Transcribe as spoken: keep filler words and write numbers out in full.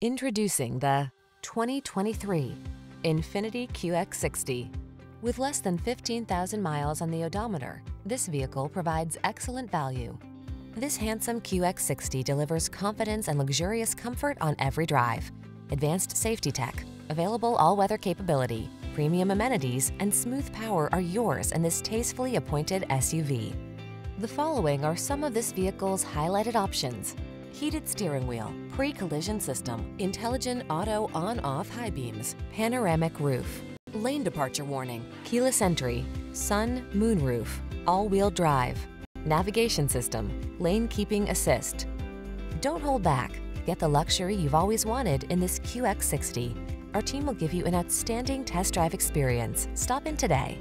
Introducing the twenty twenty-three Infiniti Q X sixty. With less than fifteen thousand miles on the odometer, this vehicle provides excellent value. This handsome Q X sixty delivers confidence and luxurious comfort on every drive. Advanced safety tech, available all-weather capability, premium amenities, and smooth power are yours in this tastefully appointed S U V. The following are some of this vehicle's highlighted options: heated steering wheel, pre-collision system, intelligent auto on-off high beams, panoramic roof, lane departure warning, keyless entry, sun moon roof, all-wheel drive, navigation system, lane keeping assist. Don't hold back. Get the luxury you've always wanted in this Q X sixty. Our team will give you an outstanding test drive experience. Stop in today.